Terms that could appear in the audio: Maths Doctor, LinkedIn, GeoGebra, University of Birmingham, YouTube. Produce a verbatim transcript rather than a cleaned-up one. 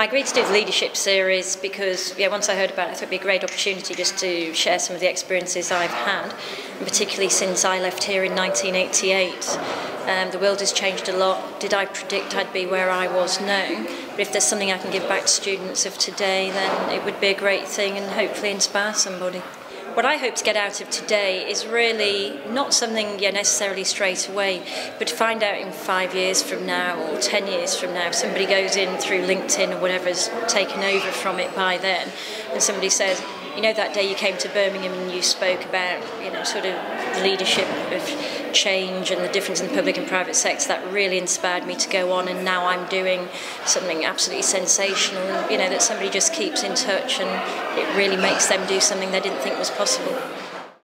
I'm agreed to do the leadership series because, yeah, once I heard about it, I thought it would be a great opportunity just to share some of the experiences I've had, and particularly since I left here in nineteen eighty-eight. Um, the world has changed a lot. Did I predict I'd be where I was? No. But if there's something I can give back to students of today, then it would be a great thing and hopefully inspire somebody. What I hope to get out of today is really not something yeah, necessarily straight away, but to find out in five years from now or ten years from now, if somebody goes in through LinkedIn or whatever's taken over from it by then, and somebody says, you know, that day you came to Birmingham and you spoke about, you know, sort of leadership of change and the difference in the public and private sector. That really inspired me to go on, and now I'm doing something absolutely sensational. You know, that somebody just keeps in touch and it really makes them do something they didn't think was possible.